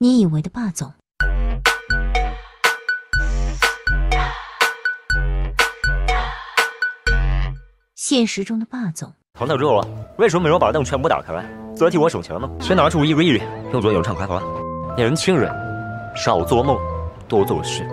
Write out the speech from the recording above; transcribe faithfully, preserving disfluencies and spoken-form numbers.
你以为的霸总。现实中的霸总。糖到之后了，为什么没人把灯全部打开来？则替我省钱呢？先拿出一个亿，用左手唱快跑。让人亲人，少做梦，多做事。